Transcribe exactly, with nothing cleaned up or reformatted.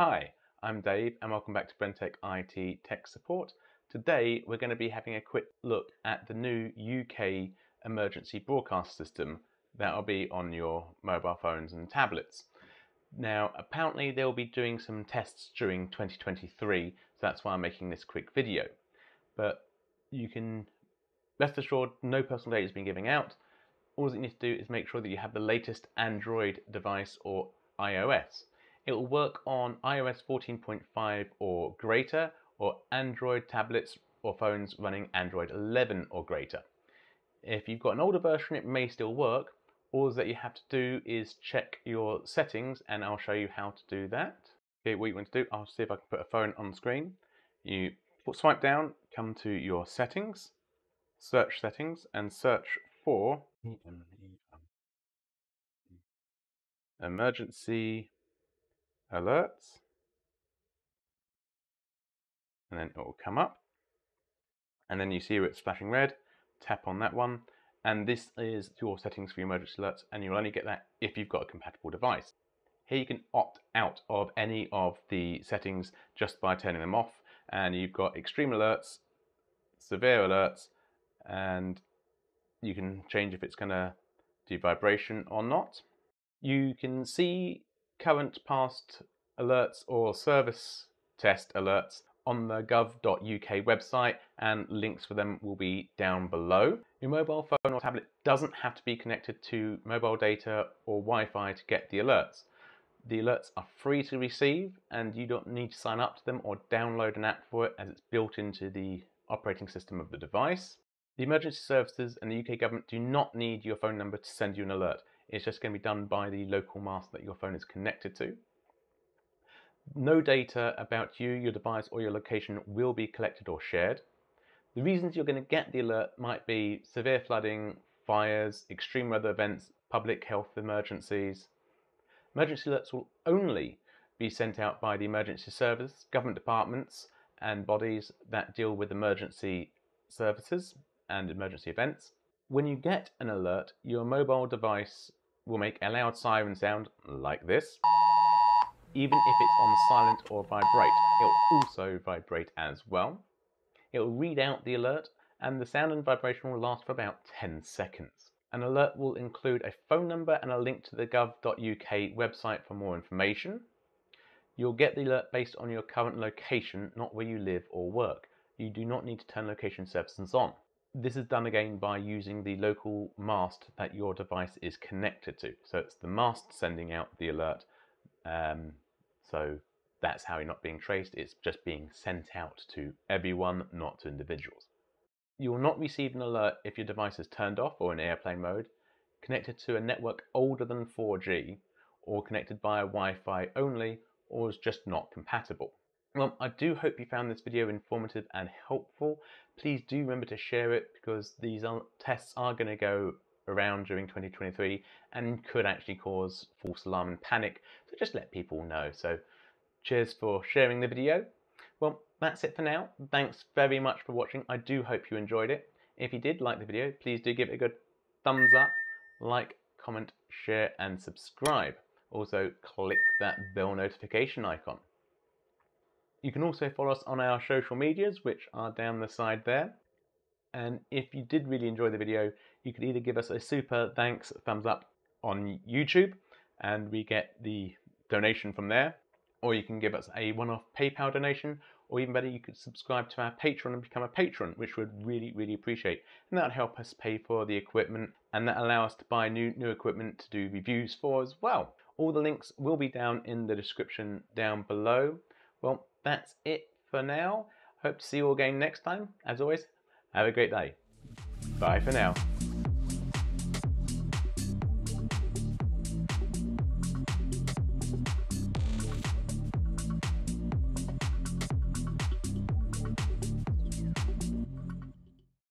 Hi, I'm Dave and welcome back to Brentech I T Tech Support. Today we're going to be having a quick look at the new U K Emergency Broadcast System that will be on your mobile phones and tablets. Now apparently they'll be doing some tests during twenty twenty-three, so that's why I'm making this quick video. But you can rest assured no personal data has been given out. All you need to do is make sure that you have the latest Android device or iOS. It will work on iOS fourteen point five or greater, or Android tablets or phones running Android eleven or greater. If you've got an older version, it may still work. All that you have to do is check your settings, and I'll show you how to do that. Okay, what you want to do, I'll see if I can put a phone on the screen. You swipe down, come to your settings, search settings, and search for emergency alerts, and then it will come up, and then you see where it's flashing red. Tap on that one, and this is your settings for emergency alerts, and you'll only get that if you've got a compatible device. Here you can opt out of any of the settings just by turning them off, and you've got extreme alerts, severe alerts, and you can change if it's going to do vibration or not. You can see current, past alerts or service test alerts on the gov dot U K website, and links for them will be down below. Your mobile phone or tablet doesn't have to be connected to mobile data or Wi-Fi to get the alerts. The alerts are free to receive and you don't need to sign up to them or download an app for it, as it's built into the operating system of the device. The emergency services and the U K government do not need your phone number to send you an alert. It's just going to be done by the local master that your phone is connected to. No data about you, your device or your location will be collected or shared. The reasons you're going to get the alert might be severe flooding, fires, extreme weather events, public health emergencies. Emergency alerts will only be sent out by the emergency service, government departments and bodies that deal with emergency services and emergency events. When you get an alert, your mobile device will make a loud siren sound like this. Even if it's on silent or vibrate, it will also vibrate as well. It will read out the alert, and the sound and vibration will last for about ten seconds. An alert will include a phone number and a link to the gov dot U K website for more information. You'll get the alert based on your current location, not where you live or work. You do not need to turn location services on. This is done again by using the local mast that your device is connected to. So it's the mast sending out the alert. Um, so that's how you're not being traced. It's just being sent out to everyone, not to individuals. You will not receive an alert if your device is turned off or in airplane mode, connected to a network older than four G, or connected via Wi-Fi only, or is just not compatible. Well, I do hope you found this video informative and helpful. Please do remember to share it, because these tests are going to go around during twenty twenty-three and could actually cause false alarm and panic, so just let people know. So cheers for sharing the video. Well, that's it for now. Thanks very much for watching. I do hope you enjoyed it. If you did like the video, please do give it a good thumbs up, like, comment, share and subscribe. Also click that bell notification icon. You can also follow us on our social medias, which are down the side there. And if you did really enjoy the video, you could either give us a super thanks thumbs up on YouTube, and we get the donation from there, or you can give us a one-off PayPal donation, or even better, you could subscribe to our Patreon and become a patron, which we'd really, really appreciate. And that would help us pay for the equipment, and that allow us to buy new, new equipment to do reviews for as well. All the links will be down in the description down below. Well, that's it for now. Hope to see you all again next time. As always, have a great day. Bye for now.